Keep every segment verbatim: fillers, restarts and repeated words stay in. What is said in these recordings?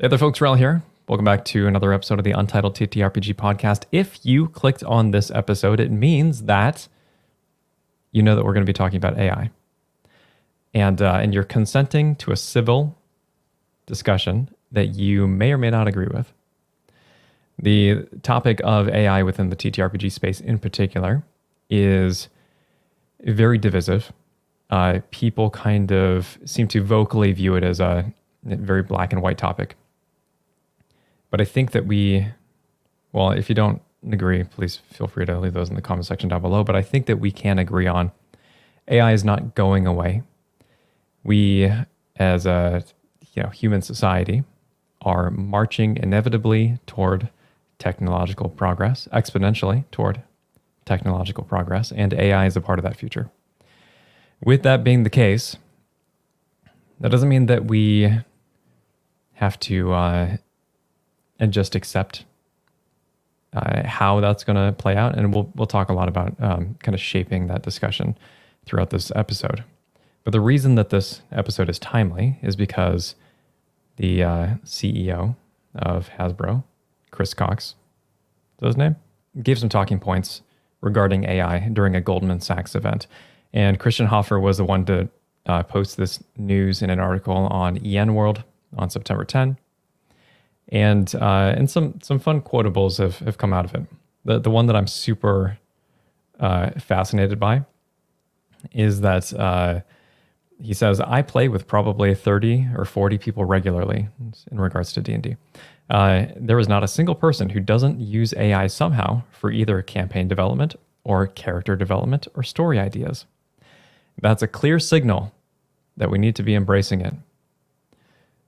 Hey there folks, Rel here. Welcome back to another episode of the Untitled T T R P G podcast. If you clicked on this episode, it means that you know that we're going to be talking about A I. And, uh, and you're consenting to a civil discussion that you may or may not agree with. The topic of A I within the T T R P G space in particular is very divisive. Uh, people kind of seem to vocally view it as a very black and white topic. But I think that we, well, if you don't agree, please feel free to leave those in the comment section down below. But I think that we can agree on A I is not going away. We, as a you know human society, are marching inevitably toward technological progress, exponentially toward technological progress, and A I is a part of that future. With that being the case, that doesn't mean that we have to... Uh, and just accept uh, how that's going to play out. And we'll, we'll talk a lot about um, kind of shaping that discussion throughout this episode. But the reason that this episode is timely is because the uh, C E O of Hasbro, Chris Cocks, is that his name? Gave some talking points regarding A I during a Goldman Sachs event. And Christian Hoffer was the one to uh, post this news in an article on E N World on September tenth. And uh, and some some fun quotables have, have come out of it. The the one that I'm super uh, fascinated by is that uh, he says, I play with probably thirty or forty people regularly in regards to D and D. Uh, there is not a single person who doesn't use A I somehow for either campaign development or character development or story ideas. That's a clear signal that we need to be embracing it.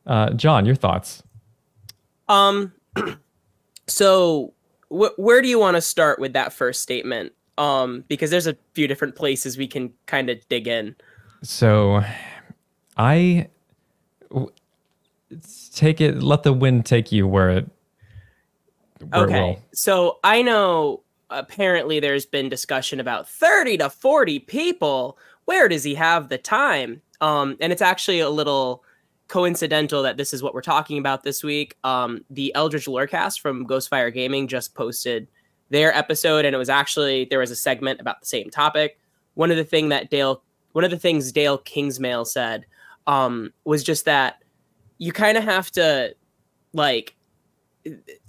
Uh, John, your thoughts? Um, so wh where do you want to start with that first statement? Um, because there's a few different places we can kind of dig in. So I w take it, let the wind take you where it, where okay. It will. So I know apparently there's been discussion about thirty to forty people. Where does he have the time? Um, and it's actually a little coincidental that this is what we're talking about this week. Um, the Eldritch Lorecast from Ghostfire Gaming just posted their episode, and it was actually, there was a segment about the same topic. One of the thing that Dale, one of the things Dale Kingsmail said um, was just that you kind of have to like,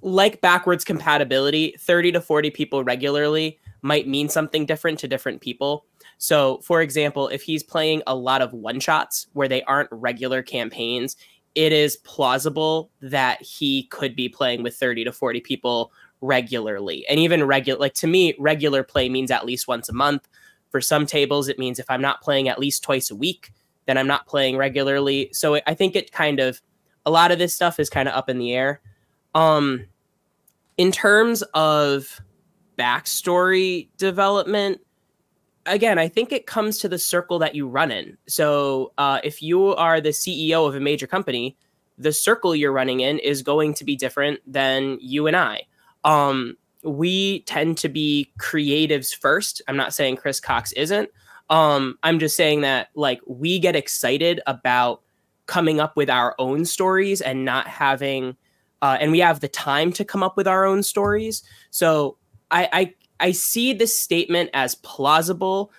like backwards compatibility. thirty to forty people regularly might mean something different to different people. So, for example, if he's playing a lot of one-shots where they aren't regular campaigns, it is plausible that he could be playing with thirty to forty people regularly. And even regular, like to me, regular play means at least once a month. For some tables, it means if I'm not playing at least twice a week, then I'm not playing regularly. So it, I think it kind of, a lot of this stuff is kind of up in the air. Um, in terms of backstory development, again, I think it comes to the circle that you run in. So uh, if you are the C E O of a major company, the circle you're running in is going to be different than you and I. Um, we tend to be creatives first. I'm not saying Chris Cocks isn't. Um, I'm just saying that like we get excited about coming up with our own stories and not having, uh, and we have the time to come up with our own stories. So I, I I see this statement as plausible.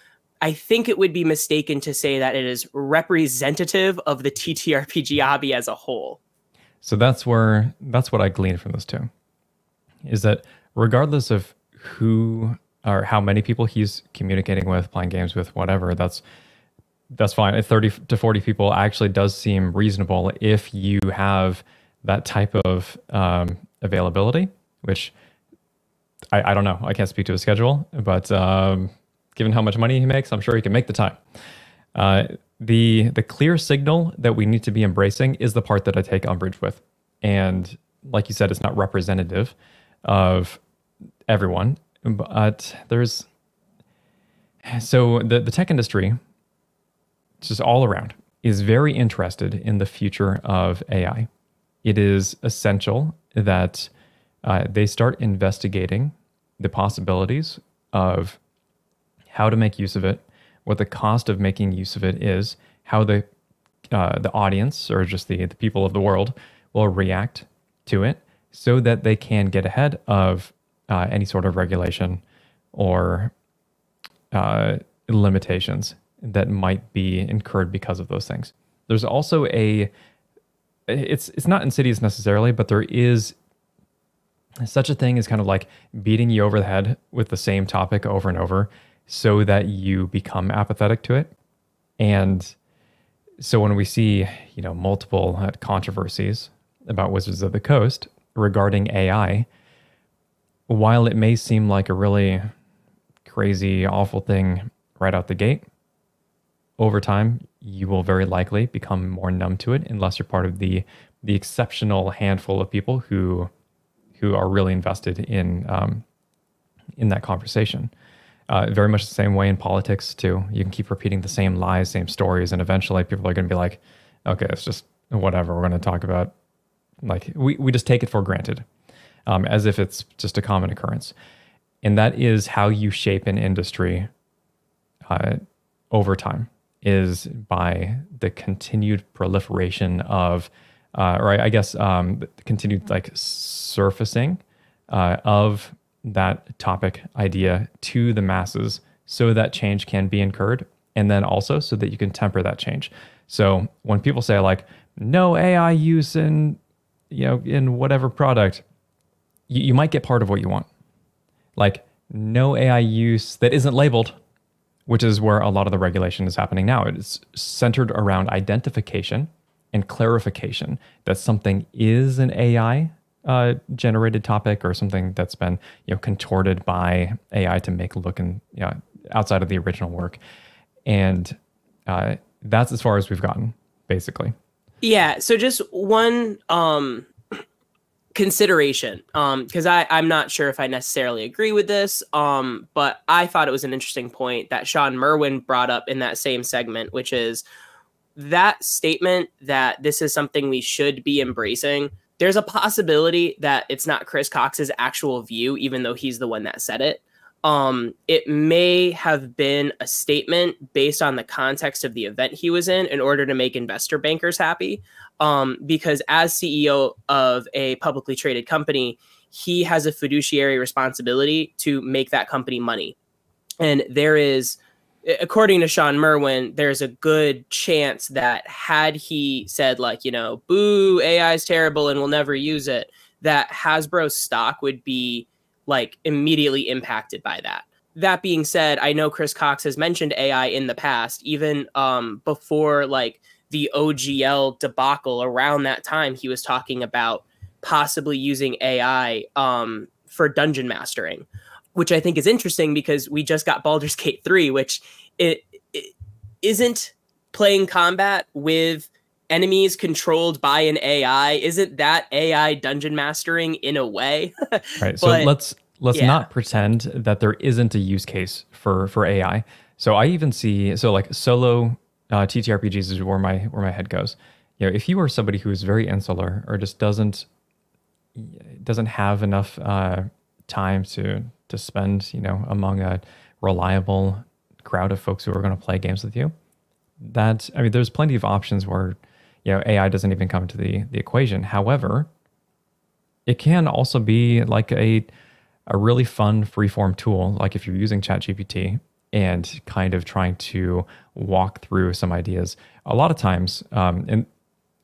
I think it would be mistaken to say that it is representative of the T T R P G hobby as a whole. So that's where, that's what I gleaned from this too, is that regardless of who or how many people he's communicating with, playing games with, whatever, that's, that's fine. thirty to forty people actually does seem reasonable if you have that type of um, availability, which... I, I don't know. I can't speak to his schedule, but um, given how much money he makes, I'm sure he can make the time. Uh, the the clear signal that we need to be embracing is the part that I take umbrage with. And like you said, it's not representative of everyone, but there's... So the, the tech industry, just all around, is very interested in the future of A I. It is essential that... Uh, they start investigating the possibilities of how to make use of it, what the cost of making use of it is, how the uh, the audience or just the, the people of the world will react to it so that they can get ahead of uh, any sort of regulation or uh, limitations that might be incurred because of those things. There's also a, it's it's not insidious necessarily, but there is such a thing as kind of like beating you over the head with the same topic over and over so that you become apathetic to it. And so when we see, you know, multiple controversies about Wizards of the Coast regarding A I, while it may seem like a really crazy, awful thing right out the gate, over time, you will very likely become more numb to it unless you're part of the the exceptional handful of people who who are really invested in um, in that conversation. Uh, very much the same way in politics too. You can keep repeating the same lies, same stories, and eventually people are going to be like, okay, it's just whatever we're going to talk about. Like we, we just take it for granted um, as if it's just a common occurrence. And that is how you shape an industry uh, over time, is by the continued proliferation of, uh, or I, I guess um, the continued like surfacing uh, of that topic idea to the masses so that change can be incurred. And then also so that you can temper that change. So when people say like, no A I use in, you know, in whatever product, you, you might get part of what you want. Like no A I use that isn't labeled, which is where a lot of the regulation is happening now. It's centered around identification and clarification that something is an A I uh, generated topic or something that's been, you know, contorted by A I to make look and, you know, outside of the original work. And uh, that's as far as we've gotten, basically. Yeah. So just one um, consideration, because um, I'm not sure if I necessarily agree with this, um, but I thought it was an interesting point that Sean Merwin brought up in that same segment, which is that statement that this is something we should be embracing. There's a possibility that it's not Chris Cox's actual view, even though he's the one that said it. Um, it may have been a statement based on the context of the event he was in in order to make investor bankers happy. Um, because as C E O of a publicly traded company, he has a fiduciary responsibility to make that company money. And there is, according to Sean Merwin, there's a good chance that had he said like, you know, boo, A I is terrible and we'll never use it, that Hasbro stock would be like immediately impacted by that. That being said, I know Chris Cocks has mentioned A I in the past, even um, before like the O G L debacle. Around that time, he was talking about possibly using A I um, for dungeon mastering, which I think is interesting because we just got Baldur's Gate three, which it, it isn't playing combat with enemies controlled by an A I. Isn't that A I dungeon mastering in a way? Right. So but, let's let's yeah. not pretend that there isn't a use case for for A I. So I even see, so like solo uh, T T R P Gs is where my where my head goes. You know, if you are somebody who is very insular or just doesn't doesn't have enough uh, time to to spend, you know, among a reliable crowd of folks who are going to play games with you, that I mean, there's plenty of options where, you know, A I doesn't even come to the, the equation. However, it can also be like a, a really fun freeform tool. Like if you're using ChatGPT and kind of trying to walk through some ideas, a lot of times, um, and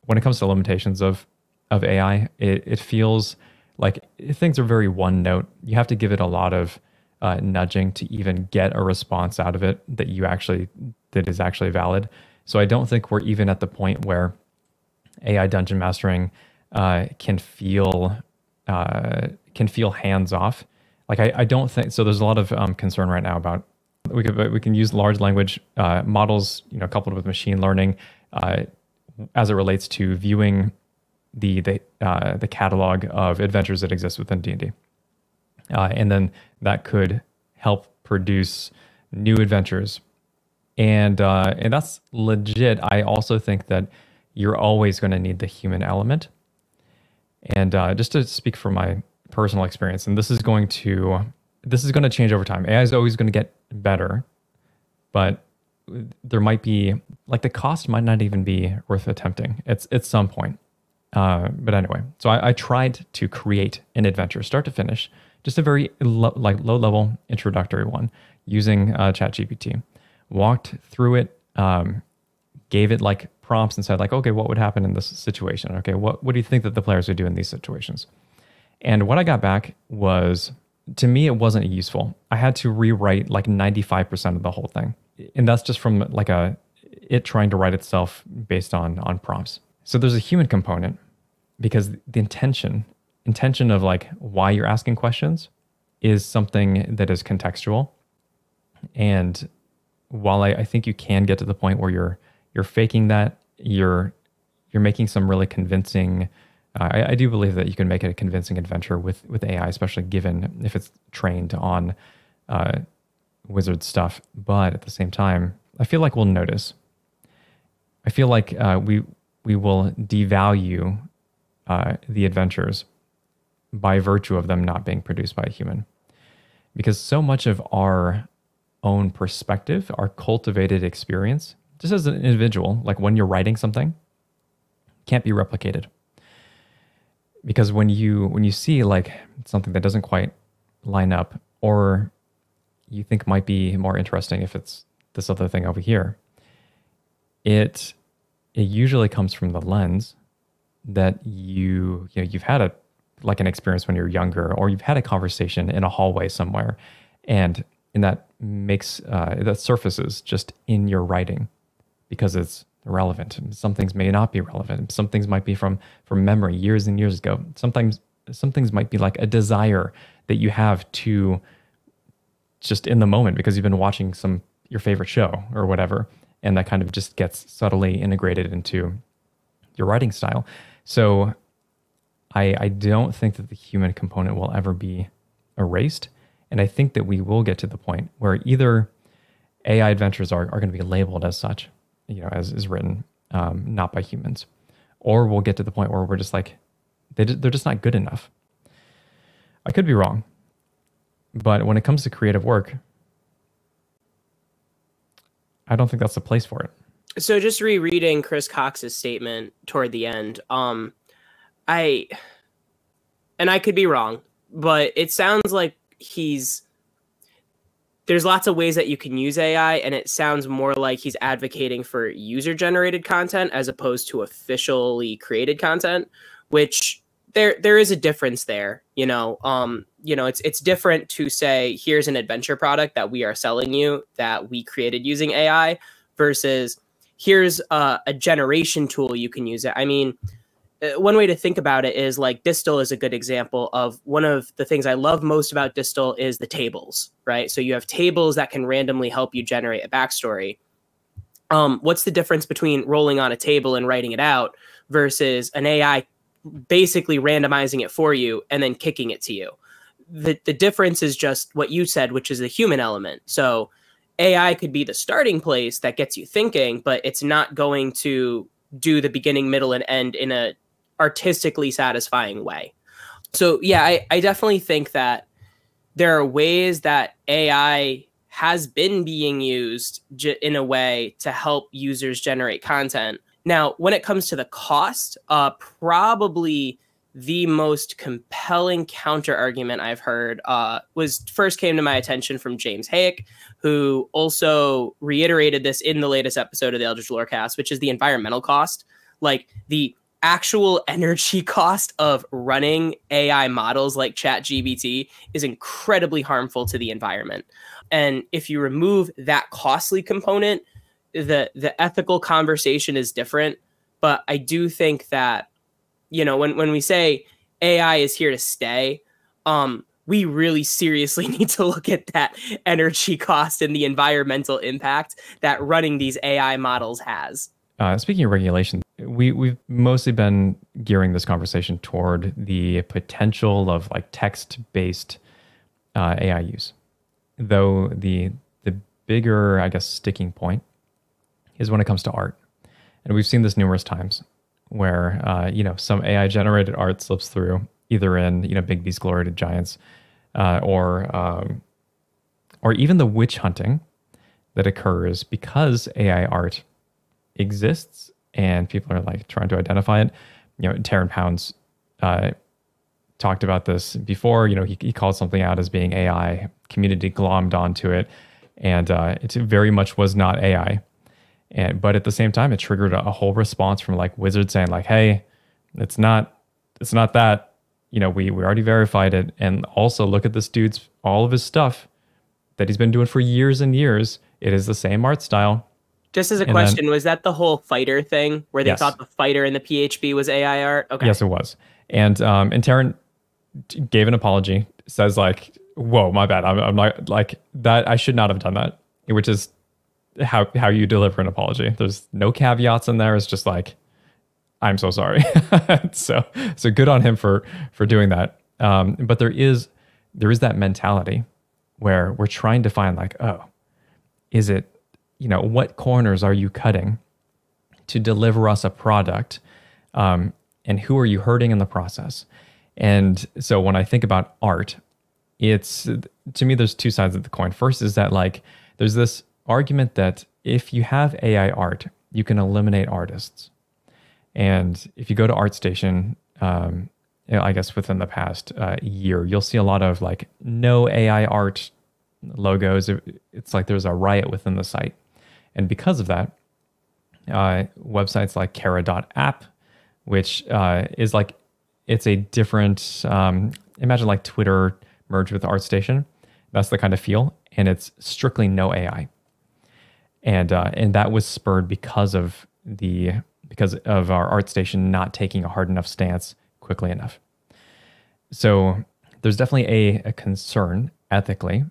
when it comes to limitations of, of A I, it, it feels like things are very one note. You have to give it a lot of uh, nudging to even get a response out of it that you actually, that is actually valid. So I don't think we're even at the point where A I dungeon mastering uh, can feel uh, can feel hands off. Like I, I don't think so. There's a lot of um, concern right now about we could we can use large language uh, models, you know, coupled with machine learning uh, as it relates to viewing the the uh, the catalog of adventures that exist within D and D, uh, and then that could help produce new adventures. And uh, and that's legit. I also think that you're always going to need the human element. And uh, just to speak from my personal experience, and this is going to this is going to change over time. A I is always going to get better, but there might be like the cost might not even be worth attempting. It's at some point. Uh, but anyway, so I, I tried to create an adventure, start to finish, just a very lo like low-level introductory one using uh, ChatGPT. Walked through it, um, gave it like prompts and said like, okay, what would happen in this situation? Okay, what, what do you think that the players would do in these situations? And what I got back was, to me, it wasn't useful. I had to rewrite like ninety-five percent of the whole thing. And that's just from like a, it trying to write itself based on, on prompts. So there's a human component because the intention, intention of like why you're asking questions is something that is contextual. And while I, I think you can get to the point where you're, you're faking that, you're, you're making some really convincing, uh, I, I do believe that you can make it a convincing adventure with, with A I, especially given if it's trained on uh, wizard stuff. But at the same time, I feel like we'll notice. I feel like uh, we we will devalue uh, the adventures by virtue of them not being produced by a human, because so much of our own perspective, our cultivated experience, just as an individual, like when you're writing something, can't be replicated. Because when you when you see like something that doesn't quite line up, or you think might be more interesting if it's this other thing over here, it it usually comes from the lens that you you know you've had a like an experience when you're younger, or you've had a conversation in a hallway somewhere, and and that makes uh, that surfaces just in your writing because it's relevant. Some things may not be relevant. Some things might be from from memory years and years ago. Sometimes some things might be like a desire that you have to just in the moment because you've been watching some. Your favorite show or whatever, and that kind of just gets subtly integrated into your writing style. So I, I don't think that the human component will ever be erased, and I think that we will get to the point where either A I adventures are, are going to be labeled as such, you know, as is written, um, not by humans, or we'll get to the point where we're just like, they, they're just not good enough. I could be wrong, but when it comes to creative work, I don't think that's the place for it. So just rereading Chris Cox's statement toward the end, um, I, and I could be wrong, but it sounds like he's, there's lots of ways that you can use A I, and it sounds more like he's advocating for user-generated content as opposed to officially created content, which there, there is a difference there, you know, um, you know, it's it's different to say, here's an adventure product that we are selling you that we created using A I versus here's a, a generation tool you can use it. I mean, one way to think about it is like Distal is a good example of one of the things I love most about Distal is the tables, right? So you have tables that can randomly help you generate a backstory. Um, what's the difference between rolling on a table and writing it out versus an A I basically randomizing it for you and then kicking it to you? The, the difference is just what you said, which is the human element. So A I could be the starting place that gets you thinking, but it's not going to do the beginning, middle, and end in a artistically satisfying way. So yeah, I, I definitely think that there are ways that A I has been being used j in a way to help users generate content. Now, when it comes to the cost, uh, probably the most compelling counter argument I've heard uh, was first came to my attention from James Hayek, who also reiterated this in the latest episode of the Eldritch Lorecast, which is the environmental cost, like the actual energy cost of running A I models like ChatGPT is incredibly harmful to the environment. And if you remove that costly component, the the ethical conversation is different. But I do think that, you know, when, when we say A I is here to stay, um, we really seriously need to look at that energy cost and the environmental impact that running these A I models has. Uh, speaking of regulation, we, we've mostly been gearing this conversation toward the potential of like text-based uh, A I use. Though the, the bigger, I guess, sticking point is when it comes to art. And we've seen this numerous times, where uh, you know, some A I generated art slips through either in you know Bigby's Glorious Giants, uh, or um, or even the witch hunting that occurs because A I art exists and people are like trying to identify it. you know, Taryn Pounds uh, talked about this before. You know, he, he called something out as being A I. Community glommed onto it, and uh, it very much was not A I. And but at the same time, it triggered a, a whole response from like Wizards saying like, "Hey, it's not, it's not that. You know, we we already verified it. And also look at this dude's all of his stuff that he's been doing for years and years. It is the same art style." Just as a and question, then, was that the whole fighter thing where they yes. thought the fighter in the P H B was A I art? Okay. Yes, it was. And um, and Taryn gave an apology, says like, "Whoa, my bad. I'm, I'm not like that. I should not have done that," which is how how you deliver an apology. There's no caveats in there. It's just like, "I'm so sorry." so so good on him for for doing that. Um, but there is there is that mentality where we're trying to find like, oh, is it, you know, what corners are you cutting to deliver us a product? Um, and who are you hurting in the process? And so when I think about art, it's, to me, there's two sides of the coin. First is that like, there's this argument that if you have A I art, you can eliminate artists. And if you go to ArtStation, um, you know, I guess within the past uh, year, you'll see a lot of like no A I art logos. It's like there's a riot within the site. And because of that, uh, websites like Kara dot app, which uh, is like, it's a different, um, imagine like Twitter merged with ArtStation. That's the kind of feel. And it's strictly no A I. And uh, and that was spurred because of the, because of our ArtStation not taking a hard enough stance quickly enough. So there's definitely a, a concern ethically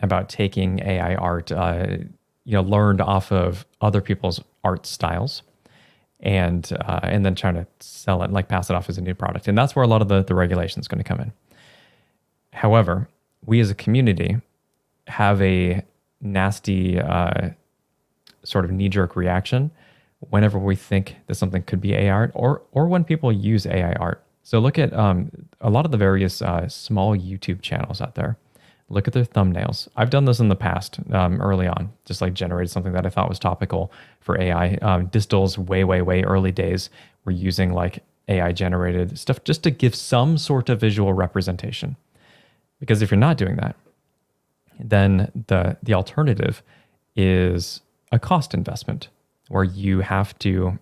about taking A I art, uh, you know, learned off of other people's art styles, and uh, and then trying to sell it, like pass it off as a new product. And that's where a lot of the, the regulation is going to come in. However, we as a community have a nasty uh, sort of knee-jerk reaction whenever we think that something could be A I art, or or when people use A I art. So look at um, a lot of the various uh, small YouTube channels out there. Look at their thumbnails. I've done this in the past, um, early on, just like generated something that I thought was topical for A I. Um, Distal's way, way, way early days were using like A I generated stuff just to give some sort of visual representation. Because if you're not doing that, then the, the alternative is a cost investment where you have to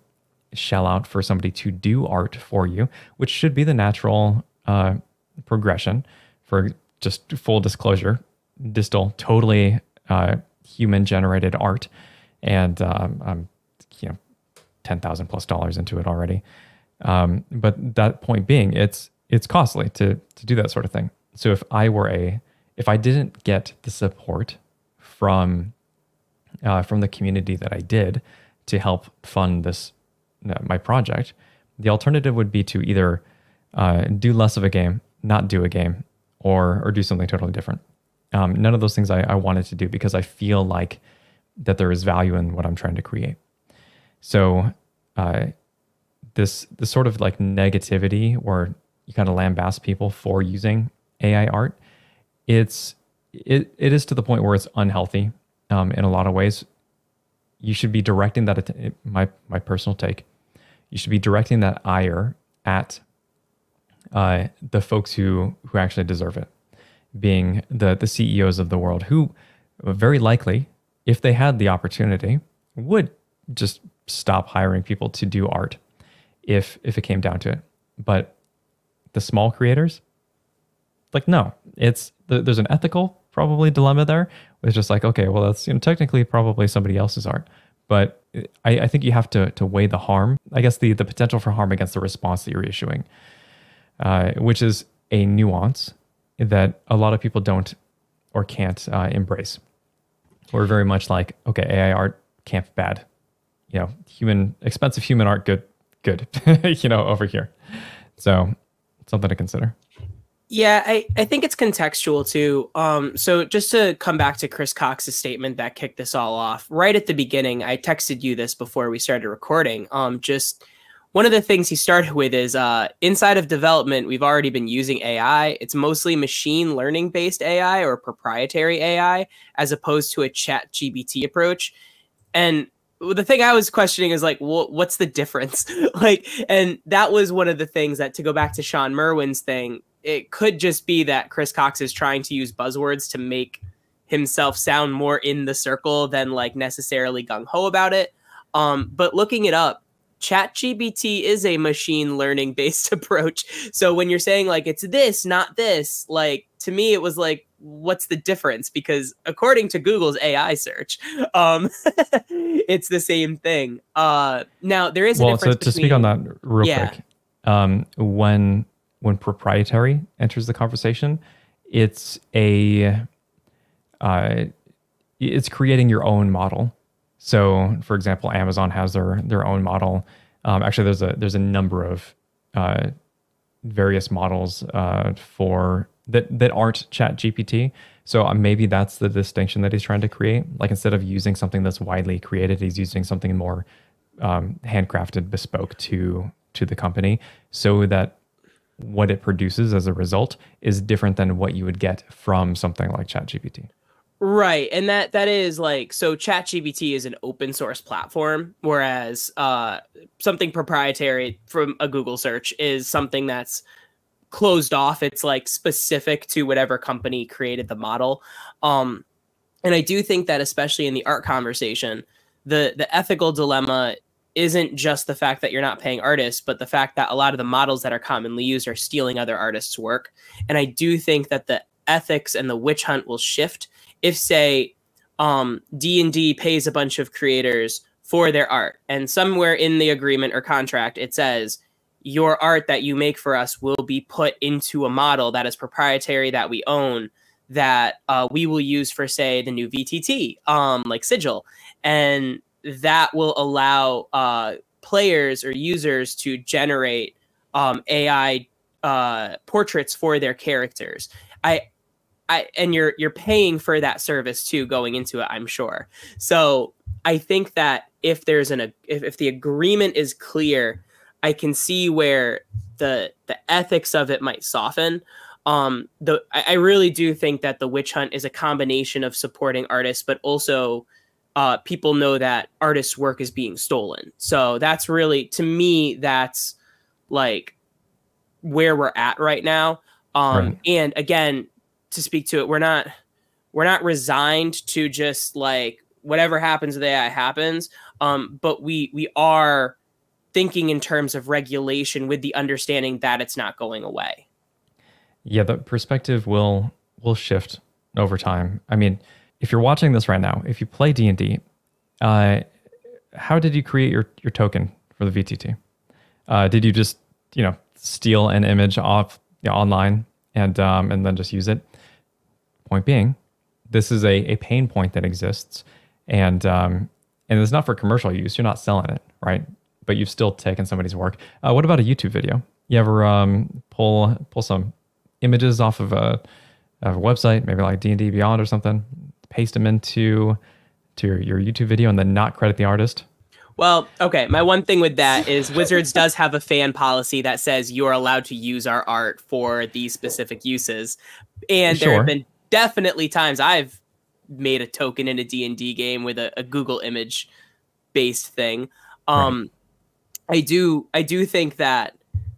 shell out for somebody to do art for you, which should be the natural uh, progression. For just full disclosure, Distal, totally uh, human-generated art, and um, I'm, you know, ten thousand plus dollars into it already. Um, but that point being, it's it's costly to to do that sort of thing. So if I were a, if I didn't get the support from uh, from the community that I did to help fund this uh, my project, the alternative would be to either uh, do less of a game, not do a game, or or do something totally different. Um, none of those things I, I wanted to do, because I feel like that there is value in what I'm trying to create. So uh, this, this sort of like negativity where you kind of lambast people for using A I art, it's, it, it is to the point where it's unhealthy um, in a lot of ways. You should be directing that, my, my personal take, you should be directing that ire at Uh, the folks who who actually deserve it, being the the C E Os of the world, who very likely, if they had the opportunity, would just stop hiring people to do art if if it came down to it. But the small creators, like, no, it's there's an ethical probably dilemma there. It's just like, okay, well, that's, you know, technically probably somebody else's art, but I, I think you have to to weigh the harm, I guess the the potential for harm against the response that you're issuing. Uh, which is a nuance that a lot of people don't or can't uh, embrace. We're very much like, okay, A I art, camp, bad. You know, human, expensive human art, good, good, you know, over here. So something to consider. Yeah, I, I think it's contextual too. Um, so just to come back to Chris Cox's statement that kicked this all off, right at the beginning, I texted you this before we started recording, um, just... one of the things he started with is uh, inside of development, we've already been using A I. It's mostly machine learning based A I or proprietary A I as opposed to a chat G P T approach. And the thing I was questioning is like, wh what's the difference? Like, and that was one of the things that, to go back to Sean Merwin's thing, it could just be that Chris Cocks is trying to use buzzwords to make himself sound more in the circle than like necessarily gung-ho about it. Um, but looking it up, ChatGPT is a machine learning based approach. So when you're saying like, it's this, not this, like to me, it was like, what's the difference? Because according to Google's A I search, um, it's the same thing. Uh, now there is well, a difference to, to between, speak on that real yeah. quick. Um, when, when proprietary enters the conversation, it's a, uh, it's creating your own model. So for example, Amazon has their, their own model. Um, actually there's a, there's a number of, uh, various models, uh, for that, that aren't ChatGPT. So uh, maybe that's the distinction that he's trying to create. Like instead of using something that's widely created, he's using something more, um, handcrafted, bespoke to, to the company, so that what it produces as a result is different than what you would get from something like ChatGPT. Right, and that that is like, so ChatGPT is an open source platform, whereas uh, something proprietary from a Google search is something that's closed off. It's like specific to whatever company created the model. Um, and I do think that especially in the art conversation, the, the ethical dilemma isn't just the fact that you're not paying artists, but the fact that a lot of the models that are commonly used are stealing other artists' work. And I do think that the ethics and the witch hunt will shift if, say, um, D and D pays a bunch of creators for their art, and somewhere in the agreement or contract it says, your art that you make for us will be put into a model that is proprietary, that we own, that uh, we will use for, say, the new V T T, um, like Sigil. And that will allow uh, players or users to generate um, A I uh, portraits for their characters. I... I, and you're you're paying for that service too going into it, I'm sure. So I think that if there's an if, if the agreement is clear, I can see where the the ethics of it might soften. Um, the I really do think that the witch hunt is a combination of supporting artists, but also uh, people know that artists' work is being stolen. So that's really, to me, that's like where we're at right now. Um, right. And again, to speak to it, we're not we're not resigned to just like whatever happens with A I happens, um, but we we are thinking in terms of regulation with the understanding that it's not going away. Yeah, the perspective will will shift over time. I mean, if you're watching this right now, if you play D and D, uh, how did you create your your token for the V T T? Uh, did you just you know steal an image off you know, online and um, and then just use it? Point being, this is a, a pain point that exists, and um, and it's not for commercial use. You're not selling it, right? But you've still taken somebody's work. Uh, what about a YouTube video? You ever um, pull pull some images off of a, of a website, maybe like D and D Beyond or something, paste them into to your, your YouTube video, and then not credit the artist? Well, okay, my one thing with that is Wizards does have a fan policy that says you are allowed to use our art for these specific uses. And sure, there have been definitely times I've made a token in a D and D game with a, a Google image based thing. Um, right. I do I do think that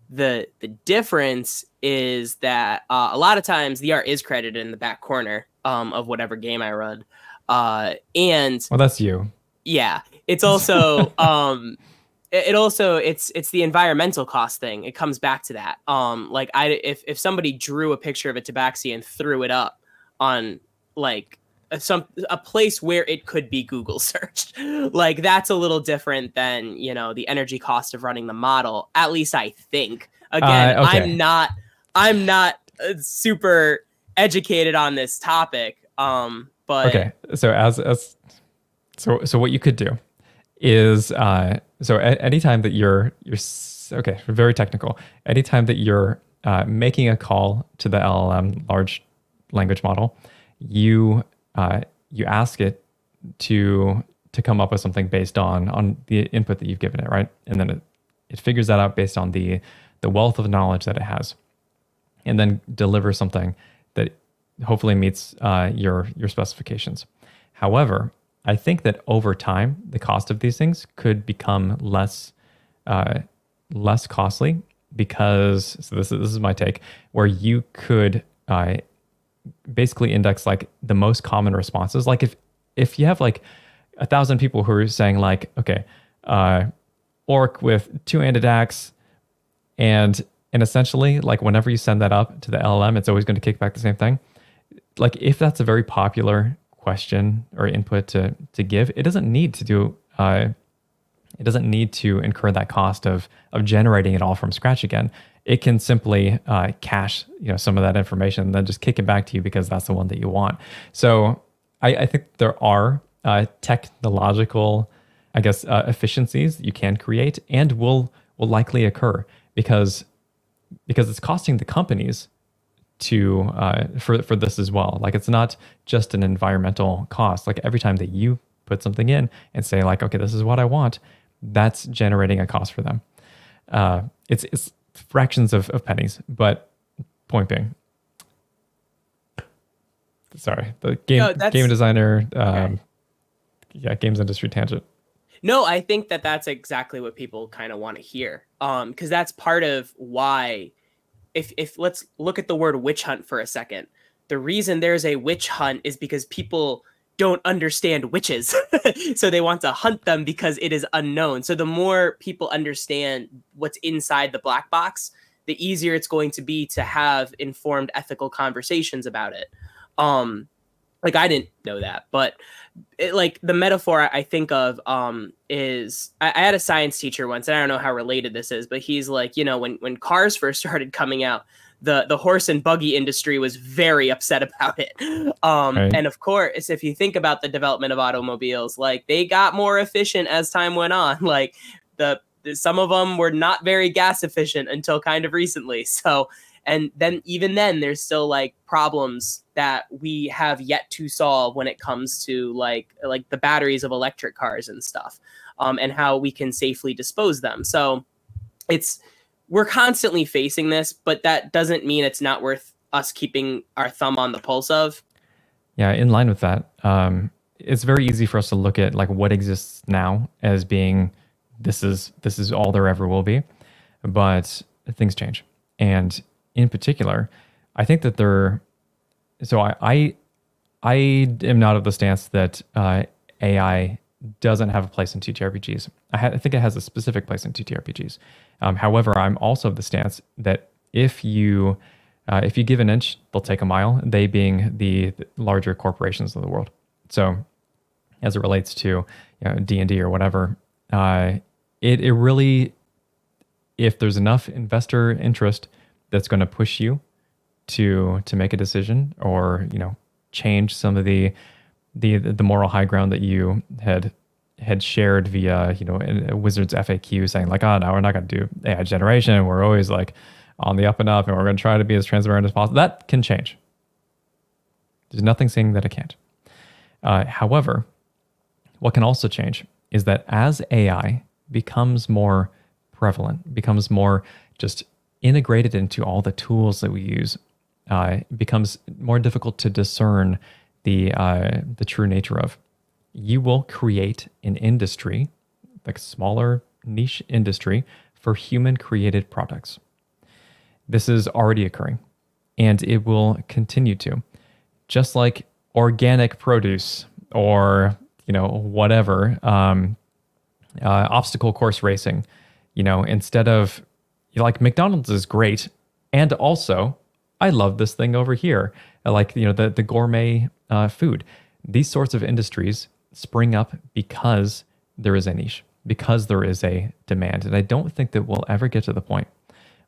the, the difference is that uh, a lot of times the art is credited in the back corner um, of whatever game I run. Uh, and well, that's you. Yeah, it's also um, it also it's it's the environmental cost thing. It comes back to that. Um, like I if if somebody drew a picture of a Tabaxi and threw it up on like a, some a place where it could be Google searched, like that's a little different than you know the energy cost of running the model. At least I think. Again, uh, okay. I'm not I'm not super educated on this topic. Um, but okay, so as as So, so what you could do is, uh, so at any time that you're, you're okay, very technical, anytime that you're uh, making a call to the L L M, large language model, you, uh, you ask it to, to come up with something based on, on the input that you've given it, right? And then it, it figures that out based on the, the wealth of knowledge that it has, and then delivers something that hopefully meets uh, your, your specifications. However, I think that over time, the cost of these things could become less uh, less costly because, so this is, this is my take, where you could uh, basically index like the most common responses. Like if, if you have like a thousand people who are saying like, okay, uh, orc with two handed axe, and and essentially like whenever you send that up to the L L M, it's always going to kick back the same thing. Like if that's a very popular question or input to to give, it doesn't need to do uh, it doesn't need to incur that cost of of generating it all from scratch again. It can simply uh, cache you know some of that information and then just kick it back to you because that's the one that you want. So I, I think there are uh, technological, I guess, uh, efficiencies you can create and will will likely occur because because it's costing the companies to uh, for for this as well. Like it's not just an environmental cost. Like every time that you put something in and say like, okay, this is what I want, that's generating a cost for them. Uh, it's it's fractions of, of pennies, but point being, sorry, the game no, that's, game designer, um, okay. yeah, games industry tangent. No, I think that that's exactly what people kind of want to hear, um, because that's part of why. If, if let's look at the word witch hunt for a second. The reason there's a witch hunt is because people don't understand witches. So they want to hunt them because it is unknown. So the more people understand what's inside the black box, the easier it's going to be to have informed ethical conversations about it. Um, like I didn't know that, but it, like the metaphor I think of um, is I, I had a science teacher once, and I don't know how related this is, but he's like, you know, when, when cars first started coming out, the, the horse and buggy industry was very upset about it. Um, right. And of course, if you think about the development of automobiles, like they got more efficient as time went on, like the, the some of them were not very gas efficient until kind of recently. So and then even then there's still like problems that we have yet to solve when it comes to like like the batteries of electric cars and stuff, um, and how we can safely dispose them. So it's we're constantly facing this, but that doesn't mean it's not worth us keeping our thumb on the pulse of. Yeah, in line with that, um, it's very easy for us to look at like what exists now as being this is this is all there ever will be, but things change. And in particular, I think that there, so I, I, I am not of the stance that uh, A I doesn't have a place in T T R P Gs. I, ha I think it has a specific place in T T R P Gs. Um, however, I'm also of the stance that if you, uh, if you give an inch, they'll take a mile. They being the larger corporations of the world. So, as it relates to you know, D and D or whatever, uh, it it really, if there's enough investor interest that's going to push you to to make a decision or you know change some of the the the moral high ground that you had had shared via you know a Wizards F A Q saying like, oh no, we're not going to do A I generation, we're always like on the up and up and we're going to try to be as transparent as possible. That can change. There's nothing saying that it can't. Uh, however, what can also change is that as A I becomes more prevalent, becomes more just integrated into all the tools that we use, uh, it becomes more difficult to discern the uh, the true nature of. You will create an industry, like a smaller niche industry for human created products. This is already occurring, and it will continue to, just like organic produce or you know whatever um, uh, obstacle course racing. You know instead of like McDonald's is great, and also I love this thing over here. Like you know the the gourmet uh, food. These sorts of industries spring up because there is a niche, because there is a demand, and I don't think that we'll ever get to the point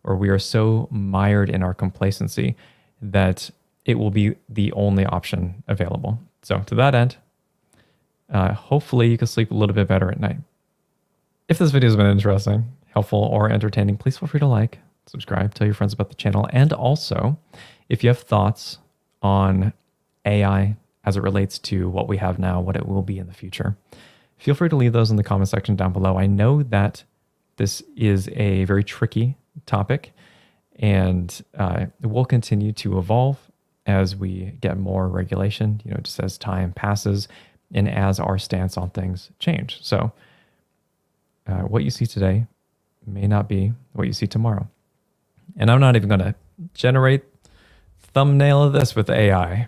where we are so mired in our complacency that it will be the only option available. So to that end, uh, hopefully you can sleep a little bit better at night. If this video has been interesting, helpful, or entertaining, please feel free to like, subscribe, tell your friends about the channel. And also, if you have thoughts on A I as it relates to what we have now, what it will be in the future, feel free to leave those in the comment section down below. I know that this is a very tricky topic, and uh, it will continue to evolve as we get more regulation, you know, just as time passes and as our stance on things change. So uh, what you see today may not be what you see tomorrow. And I'm not even going to generate thumbnail of this with A I.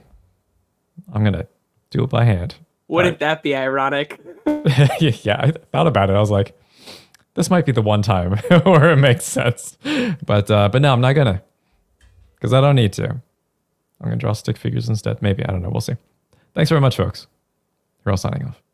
I'm going to do it by hand. Wouldn't that be ironic? Yeah, I thought about it. I was like, this might be the one time where it makes sense. But uh, but no, I'm not going to, because I don't need to. I'm going to draw stick figures instead. Maybe. I don't know. We'll see. Thanks very much, folks. We're all signing off.